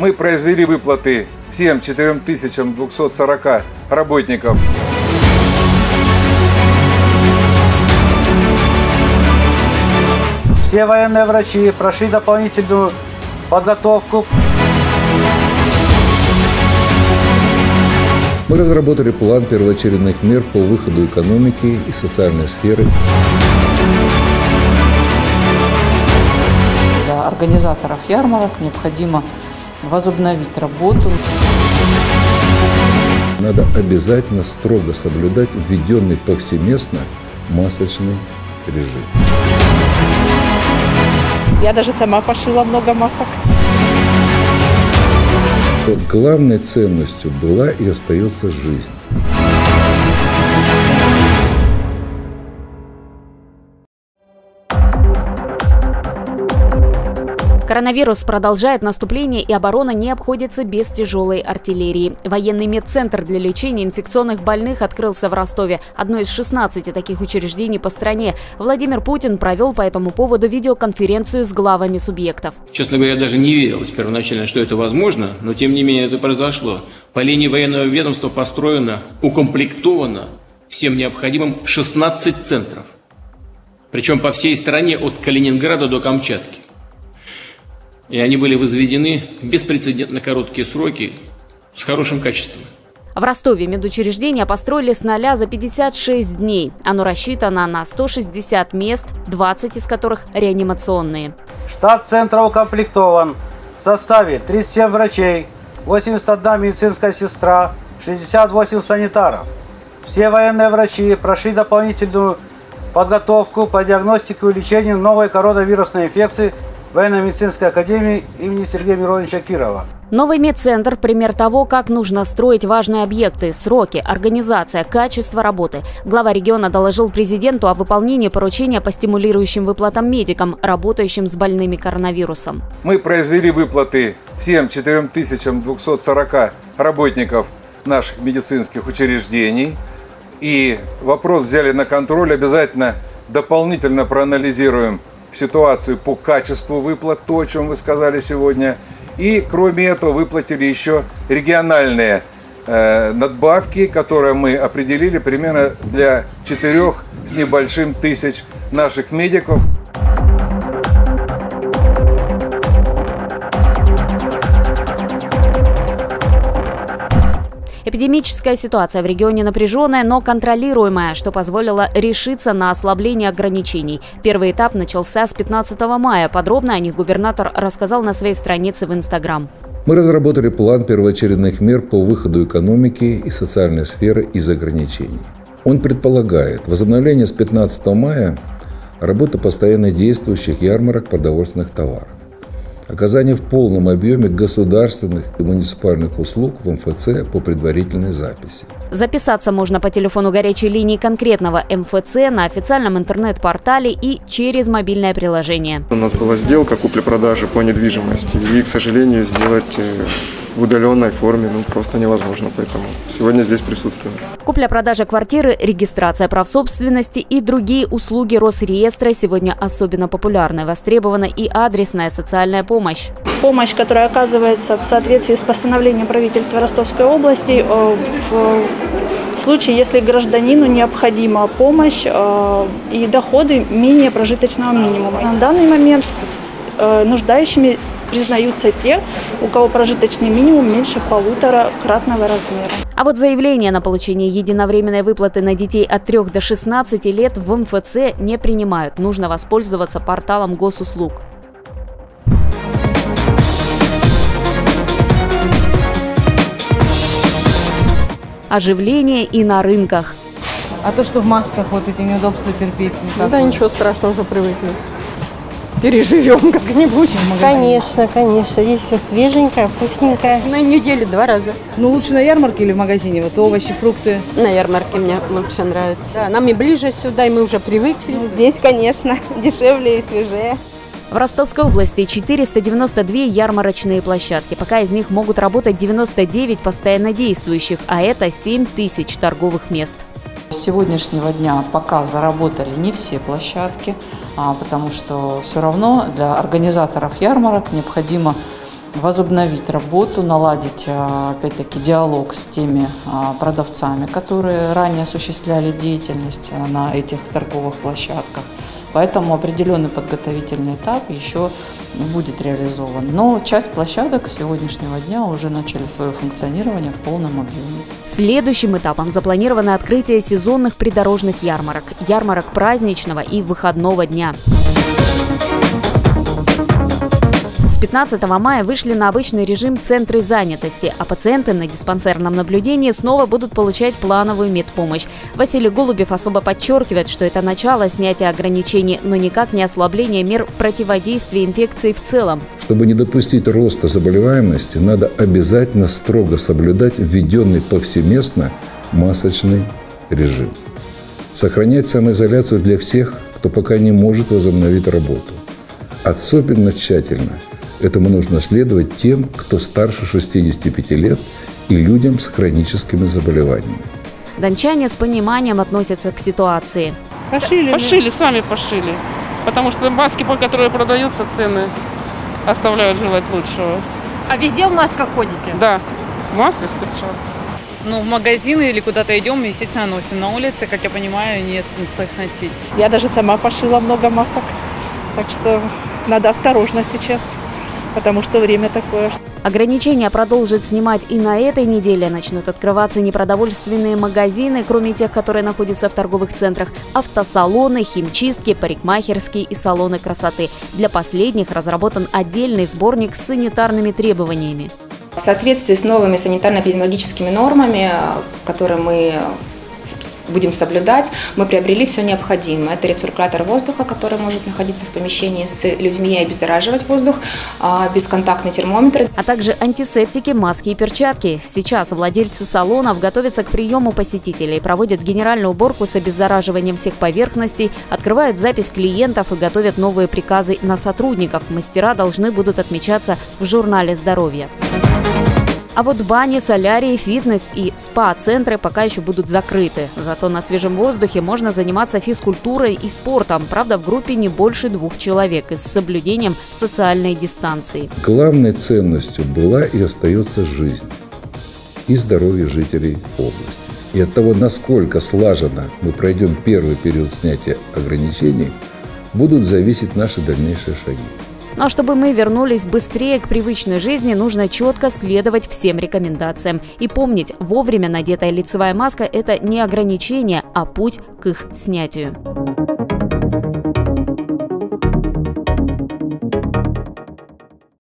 мы произвели выплаты всем 4240 работников. Все военные врачи прошли дополнительную подготовку. Мы разработали план первоочередных мер по выходу экономики и социальной сферы. Для организаторов ярмарок необходимо возобновить работу. Надо обязательно строго соблюдать введенный повсеместно масочный режим. Я даже сама пошила много масок. Главной ценностью была и остается жизнь. Коронавирус продолжает наступление, и оборона не обходится без тяжелой артиллерии. Военный медцентр для лечения инфекционных больных открылся в Ростове. Одно из 16 таких учреждений по стране. Владимир Путин провел по этому поводу видеоконференцию с главами субъектов. Честно говоря, даже не верилось первоначально, что это возможно, но тем не менее это произошло. По линии военного ведомства построено, укомплектовано всем необходимым 16 центров. Причем по всей стране, от Калининграда до Камчатки. И они были возведены в беспрецедентно короткие сроки с хорошим качеством. В Ростове медучреждение построили с нуля за 56 дней. Оно рассчитано на 160 мест, 20 из которых реанимационные. Штат центра укомплектован в составе 37 врачей, 81 медицинская сестра, 68 санитаров. Все военные врачи прошли дополнительную подготовку по диагностике и лечению новой коронавирусной инфекции Военно-медицинской академии имени Сергея Мироновича Кирова. Новый медцентр – пример того, как нужно строить важные объекты, сроки, организация, качество работы. Глава региона доложил президенту о выполнении поручения по стимулирующим выплатам медикам, работающим с больными коронавирусом. Мы произвели выплаты всем 4240 работников наших медицинских учреждений. И вопрос взяли на контроль, обязательно дополнительно проанализируем ситуацию по качеству выплат, то, о чем вы сказали сегодня. И кроме этого выплатили еще региональные надбавки, которые мы определили примерно для 4 с небольшим тысяч наших медиков. Эпидемическая ситуация в регионе напряженная, но контролируемая, что позволило решиться на ослабление ограничений. Первый этап начался с 15 мая. Подробно о них губернатор рассказал на своей странице в Инстаграм. Мы разработали план первоочередных мер по выходу экономики и социальной сферы из ограничений. Он предполагает возобновление с 15 мая работы постоянно действующих ярмарок продовольственных товаров, оказание в полном объеме государственных и муниципальных услуг в МФЦ по предварительной записи. Записаться можно по телефону горячей линии конкретного МФЦ, на официальном интернет-портале и через мобильное приложение. У нас была сделка купли-продажи по недвижимости, и, к сожалению, сделать в удаленной форме просто невозможно, поэтому сегодня здесь присутствуем. Купля-продажа квартиры, регистрация прав собственности и другие услуги Росреестра сегодня особенно популярны. Востребована и адресная социальная помощь. Помощь, которая оказывается в соответствии с постановлением правительства Ростовской области в случае, если гражданину необходима помощь и доходы менее прожиточного минимума. На данный момент нуждающими признаются те, у кого прожиточный минимум меньше 1,5-кратного размера. А вот заявление на получение единовременной выплаты на детей от 3 до 16 лет в МФЦ не принимают. Нужно воспользоваться порталом госуслуг. Оживление и на рынках. А то, что в масках вот эти неудобства терпеть? Да вот. Ничего страшного, уже привыкли. Переживем как-нибудь. Конечно, конечно. Здесь все свеженькое, вкусненькое. На неделю 2 раза. Ну, лучше на ярмарке или в магазине? Вот овощи, фрукты. На ярмарке мне лучше нравится. Да, нам и ближе сюда, и мы уже привыкли. Здесь, конечно, дешевле и свежее. В Ростовской области 492 ярмарочные площадки. Пока из них могут работать 99 постоянно действующих, а это 7000 торговых мест. С сегодняшнего дня пока заработали не все площадки, потому что все равно для организаторов ярмарок необходимо возобновить работу, наладить опять-таки диалог с теми продавцами, которые ранее осуществляли деятельность на этих торговых площадках. Поэтому определенный подготовительный этап еще будет реализован. Но часть площадок с сегодняшнего дня уже начали свое функционирование в полном объеме. Следующим этапом запланировано открытие сезонных придорожных ярмарок, ярмарок праздничного и выходного дня. С 15 мая вышли на обычный режим центры занятости, а пациенты на диспансерном наблюдении снова будут получать плановую медпомощь. Василий Голубев особо подчеркивает, что это начало снятия ограничений, но никак не ослабление мер противодействия инфекции в целом. Чтобы не допустить роста заболеваемости, надо обязательно строго соблюдать введенный повсеместно масочный режим. Сохранять самоизоляцию для всех, кто пока не может возобновить работу. Особенно тщательно. Этому нужно следовать тем, кто старше 65 лет и людям с хроническими заболеваниями. Дончане с пониманием относятся к ситуации. Сами пошили. Потому что маски, по которым продаются, цены оставляют желать лучшего. А везде в масках ходите? Да, в масках причем. Ну, в магазины или куда-то идем, естественно, носим. На улице, как я понимаю, нет смысла их носить. Я даже сама пошила много масок, так что надо осторожно сейчас. Потому что время такое. Ограничения продолжат снимать и на этой неделе. Начнут открываться непродовольственные магазины, кроме тех, которые находятся в торговых центрах, автосалоны, химчистки, парикмахерские и салоны красоты. Для последних разработан отдельный сборник с санитарными требованиями. В соответствии с новыми санитарно-эпидемиологическими нормами, которые мы будем соблюдать, мы приобрели все необходимое. Это рециркулятор воздуха, который может находиться в помещении с людьми и обеззараживать воздух, бесконтактный термометр. А также антисептики, маски и перчатки. Сейчас владельцы салонов готовятся к приему посетителей, проводят генеральную уборку с обеззараживанием всех поверхностей, открывают запись клиентов и готовят новые приказы на сотрудников. Мастера должны будут отмечаться в журнале здоровья. А вот бани, солярии, фитнес и спа-центры пока еще будут закрыты. Зато на свежем воздухе можно заниматься физкультурой и спортом. Правда, в группе не больше 2 человек и с соблюдением социальной дистанции. Главной ценностью была и остается жизнь и здоровье жителей области. И от того, насколько слаженно мы пройдем первый период снятия ограничений, будут зависеть наши дальнейшие шаги. Но чтобы мы вернулись быстрее к привычной жизни, нужно четко следовать всем рекомендациям. И помнить, вовремя надетая лицевая маска – это не ограничение, а путь к их снятию.